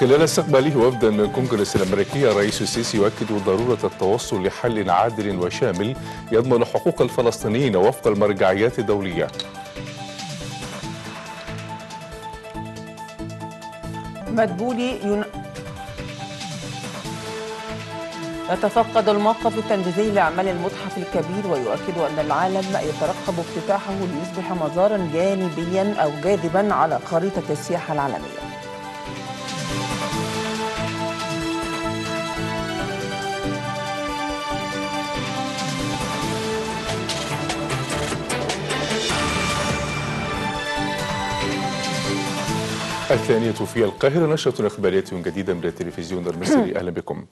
خلال استقباله وفدا من الكونغرس الأمريكي، الرئيس السيسي يؤكد ضرورة التوصل لحل عادل وشامل يضمن حقوق الفلسطينيين وفق المرجعيات الدولية. مدبولي يتفقد الموقف التنفيذي لأعمال المتحف الكبير ويؤكد أن العالم يترقب افتتاحه ليصبح مزارا جانبيا أو جاذبا على خريطة السياحة العالمية. الثانية في القاهرة، نشرة إخبارية جديدة من التلفزيون المصري، أهلا بكم.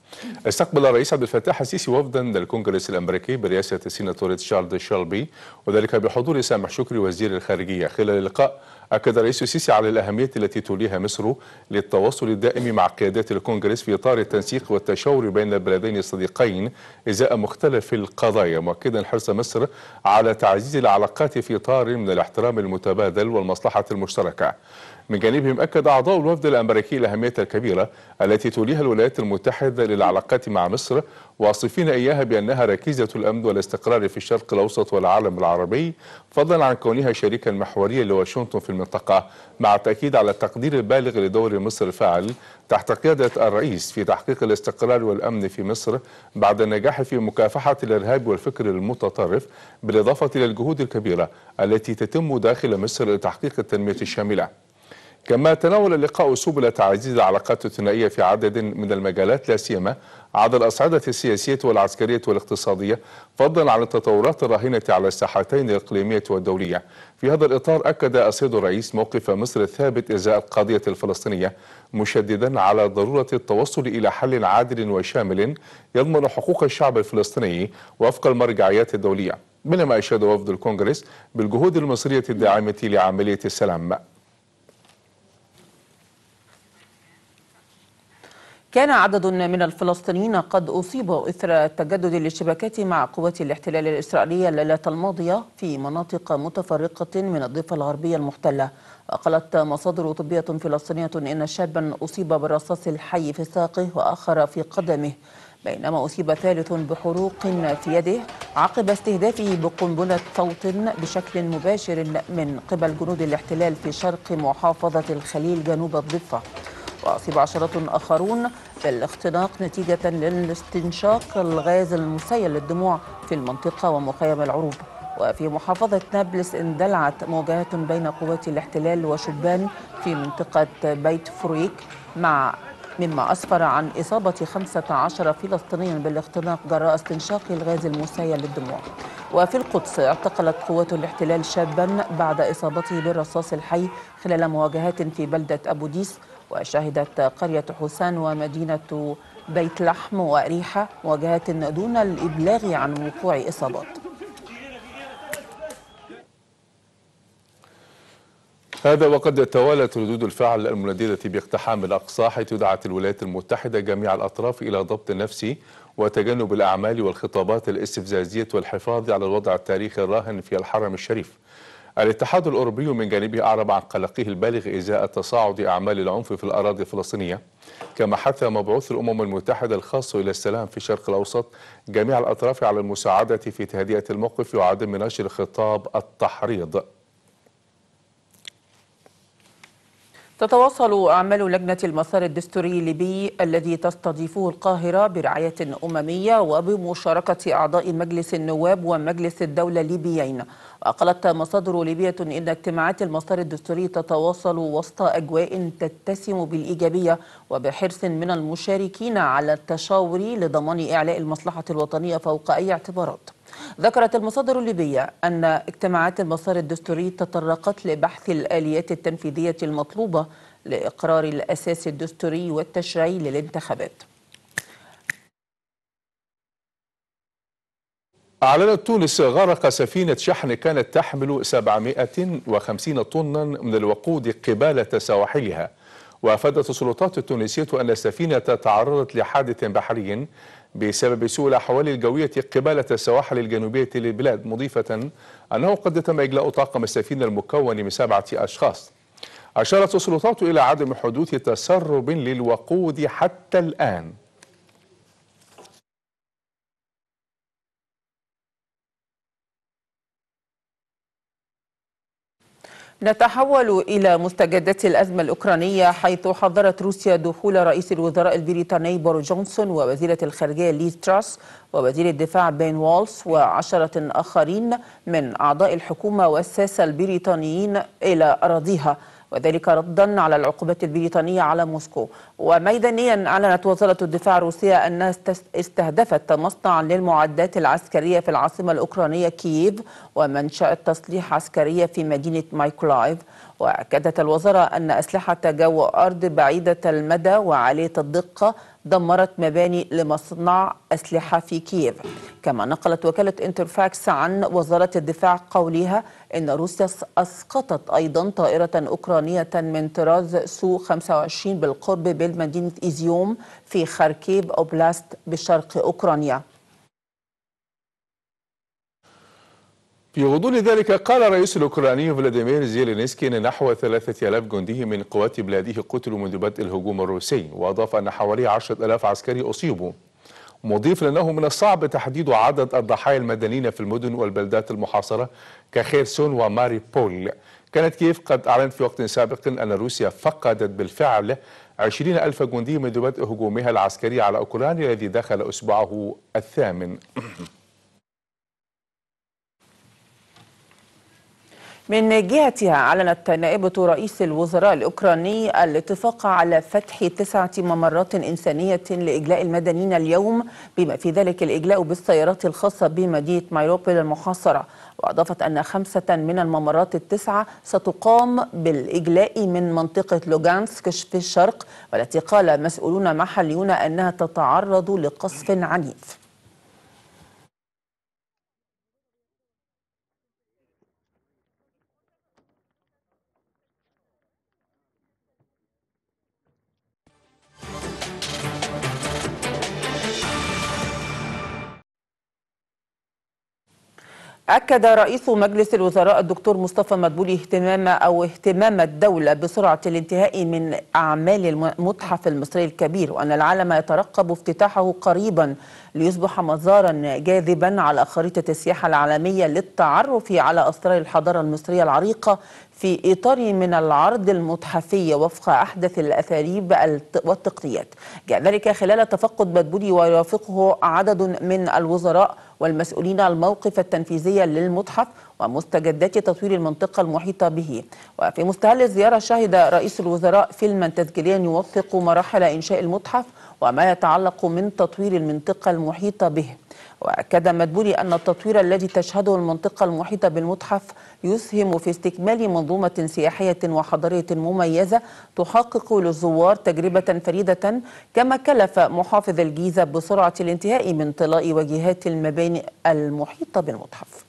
استقبل الرئيس عبد الفتاح السيسي وفدا للكونغرس الأمريكي برئاسة السيناتور شارلد شلبي، وذلك بحضور سامح شكري وزير الخارجية. خلال اللقاء أكد الرئيس السيسي على الأهمية التي توليها مصر للتواصل الدائم مع قيادات الكونغرس في إطار التنسيق والتشاور بين البلدين الصديقين إزاء مختلف القضايا، مؤكدا حرص مصر على تعزيز العلاقات في إطار من الاحترام المتبادل والمصلحة المشتركة. من جانبهم أكد أعضاء الوفد الأمريكي الأهمية الكبيرة التي توليها الولايات المتحدة للعلاقات مع مصر، واصفين إياها بأنها ركيزة الأمن والاستقرار في الشرق الأوسط والعالم العربي، فضلا عن كونها شريكا محوريا لواشنطن في المنطقة، مع التأكيد على التقدير البالغ لدور مصر الفاعل تحت قيادة الرئيس في تحقيق الاستقرار والأمن في مصر بعد النجاح في مكافحة الإرهاب والفكر المتطرف، بالإضافة إلى الجهود الكبيرة التي تتم داخل مصر لتحقيق التنمية الشاملة. كما تناول اللقاء سبل تعزيز العلاقات الثنائية في عدد من المجالات، لا سيما عبر الأصعدة السياسية والعسكرية والاقتصادية، فضلا عن التطورات الراهنة على الساحتين الإقليمية والدولية. في هذا الإطار أكد السيد الرئيس موقف مصر الثابت إزاء القضية الفلسطينية، مشددا على ضرورة التوصل إلى حل عادل وشامل يضمن حقوق الشعب الفلسطيني وفق المرجعيات الدولية، بينما أشاد وفد الكونغرس بالجهود المصرية الداعمة لعملية السلام. كان عدد من الفلسطينيين قد أصيبوا إثر تجدد الاشتباكات مع قوات الاحتلال الإسرائيلية الليلة الماضية في مناطق متفرقة من الضفة الغربية المحتلة. وقالت مصادر طبية فلسطينية إن شابا أصيب بالرصاص الحي في ساقه وآخر في قدمه، بينما أصيب ثالث بحروق في يده عقب استهدافه بقنبلة صوت بشكل مباشر من قبل جنود الاحتلال في شرق محافظة الخليل جنوب الضفة. وأصيب عشرات آخرون بالاختناق نتيجة لاستنشاق الغاز المسيل للدموع في المنطقة ومخيم العروب. وفي محافظة نابلس اندلعت مواجهات بين قوات الاحتلال وشبان في منطقة بيت فرويك، مما أسفر عن إصابة 15 فلسطينيا بالاختناق جراء استنشاق الغاز المسيل للدموع. وفي القدس اعتقلت قوات الاحتلال شابا بعد إصابته بالرصاص الحي خلال مواجهات في بلدة أبو ديس، وشهدت قرية حوسان ومدينة بيت لحم وريحة مواجهات دون الإبلاغ عن وقوع إصابات. هذا وقد توالت ردود الفعل المنددة باقتحام الأقصى، حيث دعت الولايات المتحدة جميع الأطراف إلى ضبط نفسي وتجنب الأعمال والخطابات الاستفزازية والحفاظ على الوضع التاريخي الراهن في الحرم الشريف. الاتحاد الأوروبي من جانبه أعرب عن قلقه البالغ إزاء تصاعد أعمال العنف في الأراضي الفلسطينية، كما حث مبعوث الأمم المتحدة الخاص إلى السلام في الشرق الأوسط جميع الأطراف على المساعدة في تهدئة الموقف وعدم نشر خطاب التحريض. تتواصل أعمال لجنة المسار الدستوري الليبي الذي تستضيفه القاهرة برعاية أممية وبمشاركة أعضاء مجلس النواب ومجلس الدولة الليبيين. وقالت مصادر ليبية إن اجتماعات المسار الدستوري تتواصل وسط أجواء تتسم بالإيجابية وبحرص من المشاركين على التشاور لضمان إعلاء المصلحة الوطنية فوق أي اعتبارات. ذكرت المصادر الليبية أن اجتماعات المسار الدستوري تطرقت لبحث الآليات التنفيذية المطلوبة لإقرار الأساس الدستوري والتشريعي للانتخابات. أعلنت تونس غرق سفينة شحن كانت تحمل 750 طنا من الوقود قبالة سواحلها. وأفادت السلطات التونسية أن السفينة تعرضت لحادث بحري بسبب سوء الأحوال الجوية قبالة السواحل الجنوبية للبلاد، مضيفة أنه قد تم إجلاء طاقم السفينة المكون من 7 أشخاص. أشارت السلطات إلى عدم حدوث تسرب للوقود حتى الآن. نتحول إلى مستجدات الأزمة الأوكرانية، حيث حذرت روسيا دخول رئيس الوزراء البريطاني بوريس جونسون ووزيرة الخارجية ليز تراس ووزير الدفاع بن والس وعشرة آخرين من أعضاء الحكومة والساسة البريطانيين إلى أراضيها، وذلك ردا على العقوبات البريطانية على موسكو. وميدانيا أعلنت وزارة الدفاع الروسية أنها استهدفت مصنع للمعدات العسكرية في العاصمة الأوكرانية كييف ومنشأة تصليح عسكرية في مدينة مايكولايف. وأكدت الوزارة أن أسلحة جو وأرض بعيدة المدى وعالية الدقة دمرت مباني لمصنع أسلحة في كييف. كما نقلت وكالة انترفاكس عن وزارة الدفاع قولها إن روسيا أسقطت أيضا طائرة أوكرانية من طراز سو 25 بالقرب بالمدينة ايزيوم في خاركيف أوبلاست بشرق أوكرانيا. في غضون ذلك قال الرئيس الأوكراني فلاديمير زيلينسكي أن نحو 3000 جندي من قوات بلاده قتلوا منذ بدء الهجوم الروسي، وأضاف أن حوالي 10,000 عسكري أصيبوا، مضيف لأنه من الصعب تحديد عدد الضحايا المدنيين في المدن والبلدات المحاصرة كخيرسون وماريبول. كانت كييف قد أعلنت في وقت سابق أن روسيا فقدت بالفعل 20,000 جندي منذ بدء هجومها العسكري على أوكرانيا الذي دخل أسبوعه الثامن. من جهتها أعلنت نائبة رئيس الوزراء الأوكراني الاتفاق على فتح 9 ممرات إنسانية لإجلاء المدنيين اليوم، بما في ذلك الإجلاء بالسيارات الخاصة بمدينة مايروبول المحاصرة. وأضافت أن 5 من الممرات ال9 ستقام بالإجلاء من منطقة لوجانسك في الشرق، والتي قال مسؤولون محليون أنها تتعرض لقصف عنيف. أكد رئيس مجلس الوزراء الدكتور مصطفى مدبولي اهتمام الدولة بسرعة الانتهاء من أعمال المتحف المصري الكبير، وأن العالم يترقب افتتاحه قريبا ليصبح مزارا جاذبا على خريطة السياحة العالمية للتعرف على أسرار الحضارة المصرية العريقة في إطار من العرض المتحفي وفق أحدث الأساليب والتقنيات. جاء ذلك خلال تفقد مدبولي ويرافقه عدد من الوزراء والمسؤولين الموقف التنفيذي للمتحف ومستجدات تطوير المنطقة المحيطة به. وفي مستهل الزيارة شهد رئيس الوزراء فيلما تذكاريا يوثق مراحل إنشاء المتحف وما يتعلق من تطوير المنطقة المحيطة به. وأكد مدبولي أن التطوير الذي تشهده المنطقة المحيطة بالمتحف يسهم في استكمال منظومة سياحية وحضارية مميزة تحقق للزوار تجربة فريدة. كما كلف محافظ الجيزة بسرعة الانتهاء من طلاء واجهات المباني المحيطة بالمتحف.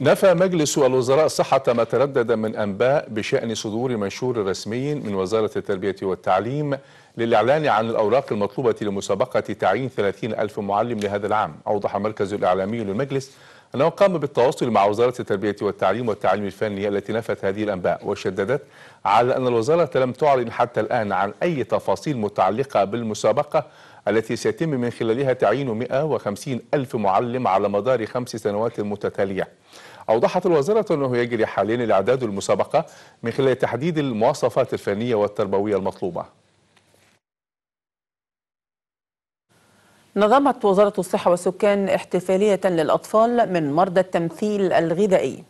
نفى مجلس الوزراء صحة ما تردد من أنباء بشأن صدور منشور رسمي من وزارة التربية والتعليم للإعلان عن الأوراق المطلوبة لمسابقة تعيين 30,000 معلم لهذا العام. أوضح المركز الإعلامي للمجلس أنه قام بالتواصل مع وزارة التربية والتعليم الفني التي نفت هذه الأنباء، وشددت على أن الوزارة لم تعلن حتى الآن عن أي تفاصيل متعلقة بالمسابقة التي سيتم من خلالها تعيين 150,000 معلم على مدار 5 سنوات متتالية. أوضحت الوزارة أنه يجري حاليا الإعداد المسابقة من خلال تحديد المواصفات الفنية والتربوية المطلوبة. نظمت وزارة الصحة والسكان احتفالية للأطفال من مرضى التمثيل الغذائي،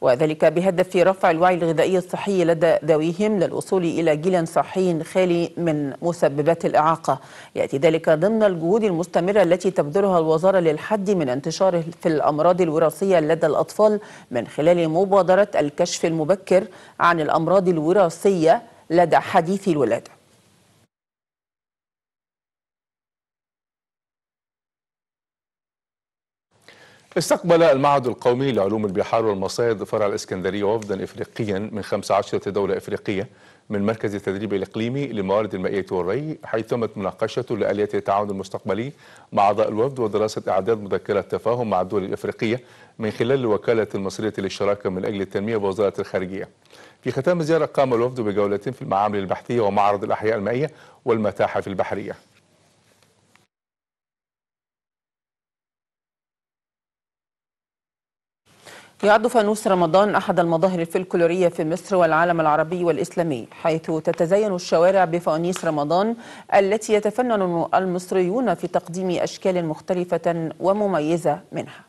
وذلك بهدف رفع الوعي الغذائي الصحي لدى ذويهم للوصول إلى جيل صحي خالي من مسببات الإعاقة. يأتي ذلك ضمن الجهود المستمرة التي تبذلها الوزارة للحد من انتشار في الأمراض الوراثية لدى الأطفال من خلال مبادرة الكشف المبكر عن الأمراض الوراثية لدى حديثي الولادة. استقبل المعهد القومي لعلوم البحار والمصايد فرع الإسكندرية وفدا إفريقيا من 15 دولة إفريقية من مركز التدريب الإقليمي للموارد المائية والري، حيث تمت مناقشة لآليات التعاون المستقبلي مع أعضاء الوفد ودراسة إعداد مذكرة تفاهم مع الدول الإفريقية من خلال الوكالة المصرية للشراكة من أجل التنمية بوزارة الخارجية. في ختام الزيارة قام الوفد بجولة في المعامل البحثية ومعرض الأحياء المائية والمتاحف البحرية. يعد فانوس رمضان أحد المظاهر الفلكلورية في مصر والعالم العربي والإسلامي، حيث تتزين الشوارع بفوانيس رمضان التي يتفنن المصريون في تقديم أشكال مختلفة ومميزة منها.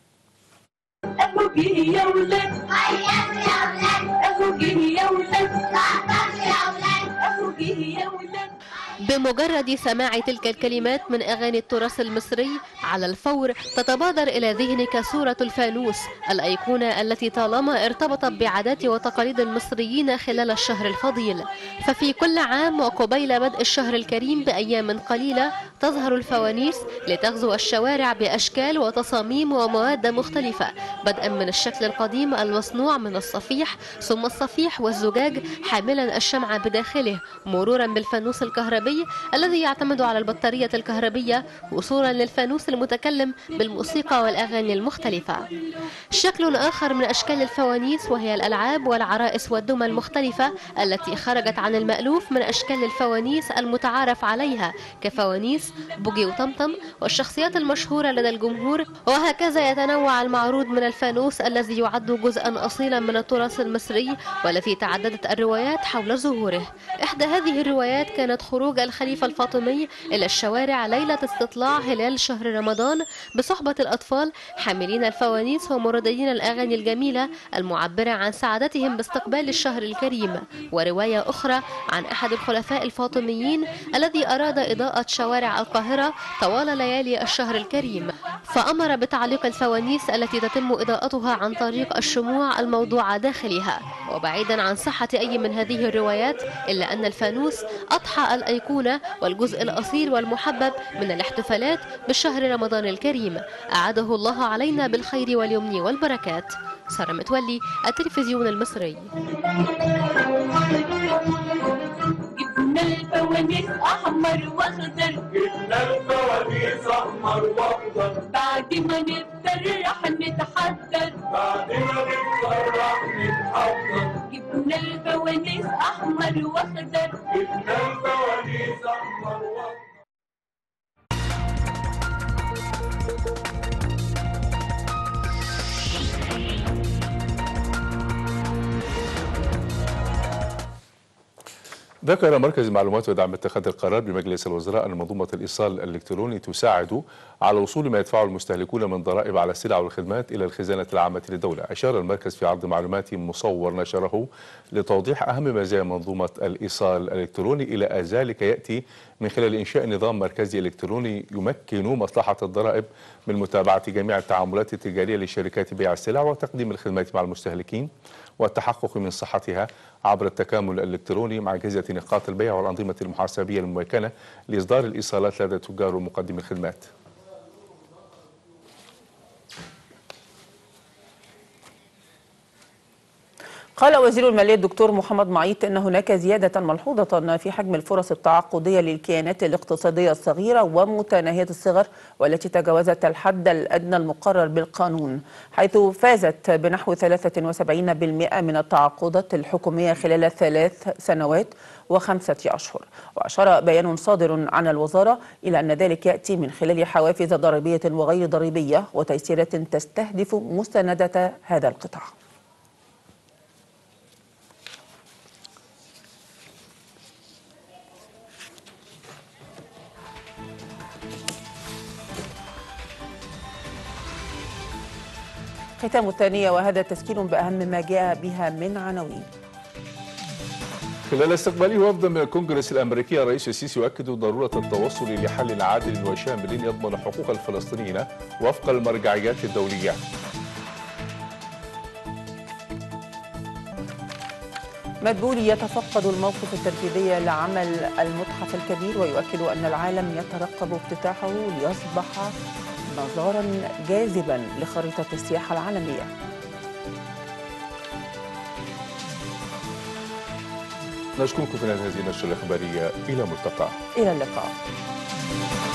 بمجرد سماع تلك الكلمات من أغاني التراث المصري على الفور تتبادر إلى ذهنك صورة الفانوس، الأيقونة التي طالما ارتبطت بعادات وتقاليد المصريين خلال الشهر الفضيل. ففي كل عام وقبيل بدء الشهر الكريم بأيام قليلة تظهر الفوانيس لتغزو الشوارع بأشكال وتصاميم ومواد مختلفة، بدءا من الشكل القديم المصنوع من الصفيح ثم الصفيح والزجاج حاملا الشمعة بداخله، مرورا بالفانوس الكهربي الذي يعتمد على البطارية الكهربية، وصولا للفانوس المتكلم بالموسيقى والأغاني المختلفة. شكل آخر من أشكال الفوانيس وهي الألعاب والعرائس والدمى المختلفة التي خرجت عن المألوف من أشكال الفوانيس المتعارف عليها كفوانيس بوجي وطمطم والشخصيات المشهورة لدى الجمهور، وهكذا يتنوع المعروض من الفانوس الذي يعد جزءا أصيلا من التراث المصري والتي تعددت الروايات حول ظهوره. إحدى هذه الروايات كانت خروج الخليفة الفاطمي إلى الشوارع ليلة استطلاع هلال شهر رمضان بصحبة الأطفال حاملين الفوانيس ومرددين الأغاني الجميلة المعبرة عن سعادتهم باستقبال الشهر الكريم. ورواية أخرى عن أحد الخلفاء الفاطميين الذي أراد إضاءة شوارع القاهرة طوال ليالي الشهر الكريم، فأمر بتعليق الفوانيس التي تتم إضاءتها عن طريق الشموع الموضوعة داخلها. وبعيدا عن صحة أي من هذه الروايات، إلا أن الفانوس أضحى الأيقونة والجزء الأصيل والمحبب من الاحتفالات بشهر رمضان الكريم، أعاده الله علينا بالخير واليمن والبركات. سارة متولي، التلفزيون المصري. جبنا الفوانيس أحمر وأخضر، جبنا الفوانيس أحمر وأخضر، بعد ما نتفرح نتحضر، بعد ما نتفرح نتحضر، جبنا الفوانيس أحمر وأخضر، جبنا الفوانيس أحمر وأخضر. ذكر مركز المعلومات ودعم اتخاذ القرار بمجلس الوزراء أن منظومة الإيصال الإلكتروني تساعد على وصول ما يدفعه المستهلكون من ضرائب على السلع والخدمات إلى الخزانة العامة للدولة. أشار المركز في عرض معلومات مصور نشره لتوضيح أهم مزايا منظومة الإيصال الإلكتروني، إلى أن ذلك يأتي من خلال إنشاء نظام مركزي إلكتروني يمكن مصلحة الضرائب من متابعة جميع التعاملات التجارية لشركات بيع السلع وتقديم الخدمات مع المستهلكين والتحقق من صحتها عبر التكامل الإلكتروني مع أجهزة نقاط البيع والأنظمة المحاسبية الممكنة لإصدار الإيصالات لدى تجار ومقدمي الخدمات. قال وزير المالية الدكتور محمد معيط إن هناك زيادة ملحوظة في حجم الفرص التعاقدية للكيانات الاقتصادية الصغيرة ومتناهية الصغر والتي تجاوزت الحد الأدنى المقرر بالقانون، حيث فازت بنحو 73% من التعاقدات الحكومية خلال 3 سنوات و5 أشهر. وأشار بيان صادر عن الوزارة إلى أن ذلك يأتي من خلال حوافز ضريبية وغير ضريبية وتيسيرات تستهدف مساندة هذا القطاع. ختام الثانية وهذا تسكين بأهم ما جاء بها من عناوين. خلال استقباله وفدا من الكونغرس الأمريكي، الرئيس السيسي يؤكد ضرورة التوصل لحل عادل وشامل يضمن حقوق الفلسطينيين وفق المرجعيات الدولية. مدبولي يتفقد الموقف التنفيذي لعمل المتحف الكبير ويؤكد أن العالم يترقب افتتاحه ليصبح مزارا جاذبا لخريطة السياحة العالمية. نشكركم في هذه النشرة الإخبارية، إلى اللقاء.